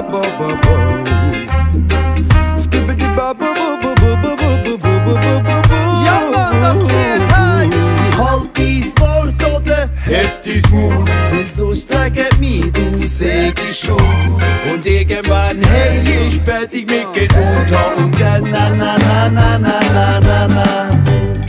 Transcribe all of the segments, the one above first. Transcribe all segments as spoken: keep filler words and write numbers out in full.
ba ba ba ba. Skibbidi ba ba ba ba ba ba ba ba ba. Ja Mann, das geht heiß. Halt dis Wort oder heb dis Mund, weil sonst träget mich du Säge schon. Und irgendwann hey ich fertig mit Geduld hab und Geld. Na na na na na na na na.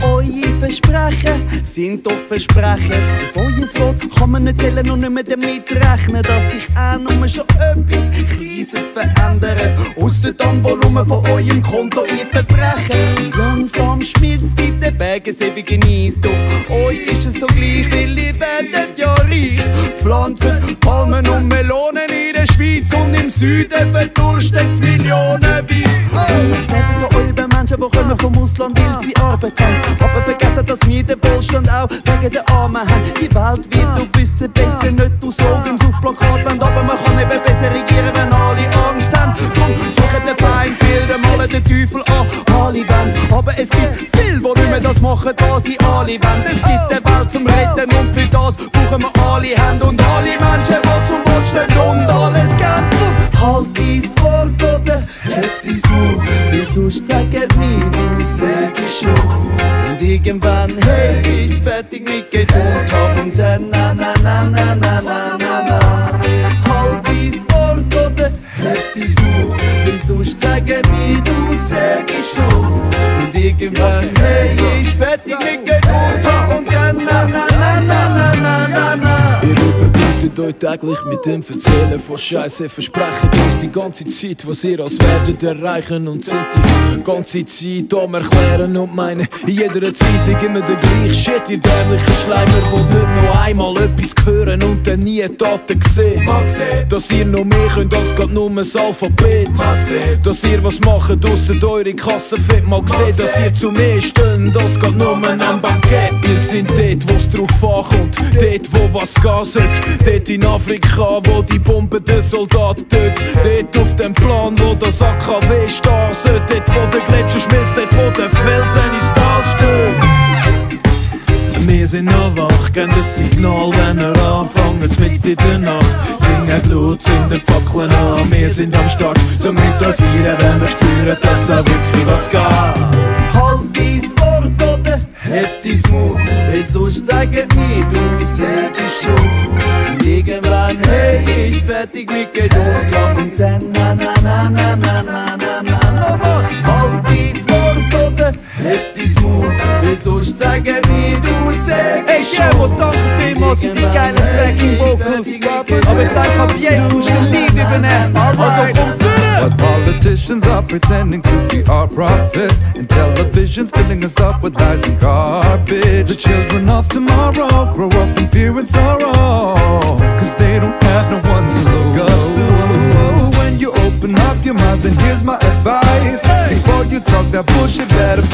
Eure Versprechen sind doch Versprechen. Auf euer Wort kann man nicht zählen und nicht mehr damit rechnen, dass sich auch nur schon etwas Kleines verändert. Ausser dem Volumen von eurem Konto ihr Verbrechen. Langsam schmilzt der Weg ins ewige Eis. Doch euch ist es so gleich, weil ihr werdet ja reich. Pflanzen, Palmen und Melonen in der Schweiz und im Süden verdurstet's millionenweise. Und jetzt helfen da eure Menschen, die kommen vom Ausland, weil sie Arbeit haben. Aber vergessen, dass wir den Wohlstand auch wegen der Armen haben. Die Welt wird auf Wissen besser, nicht aus Slogans auf Plakaten wenden. Aber man kann eben besser regieren, wenn alle Angst haben. Drum suchen den Feind, bilden, malen den Teufel an, alle wollen. Aber es gibt viele, die nicht mehr das machen, was sie alle wollen. Es gibt eine Welt zum Retten und für das brauchen wir alle Hände und alle Menschen, die zum Wohlstand und alles geben. Halt dis Wort oder heb dis Mund, weil sonst träget mich du Säge schon. Und irgendwann hey ich fertig mit Geduld hab und dann na na na na na na na na. Halt dis Wort oder heb dis Mund, weil sonst träget mich du Säge schon. Und irgendwann hey ich fertig mit Geduld hab und dann na na na na na na na. Euch täglich mit dem Verzählen von Scheiße versprechen uns die ganze Zeit, was ihr als werdet erreichen, und sind die ganze Zeit am Erklären und meinen, in jeder Zeitung immer der gleiche Shit, ihr dämlichen Schleimer, wo nur noch einmal etwas hören und dann nie Taten sehen. Dass ihr noch mehr könnt als grad nur ein Alphabet. Dass ihr was macht, ausser eure Kasse fit. Mal gesehen, dass ihr zu mehr stöhnt als grad nur ein Bankett. Ihr seid dort, wo es drauf ankommt, dort, wo was gaset. Dort in Afrika, wo die Bomben den Soldaten töten. Dort auf dem Plan, wo das A K W steht. Dort, wo der Gletscher schmilzt, dort, wo der Felsen ins Tal stürmt. Wir sind noch wach, geben das Signal, wenn er anfängt, mitten in der Nacht. Singen die Blut, zünden die Fackeln an. Wir sind am Start, zum Mittag feiern, wenn wir spüren, dass da wirklich was geht. Halt dis Wort oder heb dis Mund, weil sonst träget mich du Säge schon. Irgendwann, hey, ich fertig mit Geduld hab und dann na na na na na na na na na. Halt dis Wort oder heb dis Mund, weil sonst träget mich du Säge schon. Ey Schemo, danke vielmals für die geilen Backing Vocals. Aber ich denke, ab jetzt musst du ein Lied übernehmen. Also komm zurück! But politicians are pretending to be our prophets, and television's filling us up with lies and garbage. The children of tomorrow grow up in fear and sorrow, cause they don't have no one to look up to. When you open up your mouth, then here's my advice: before you talk that bullshit, better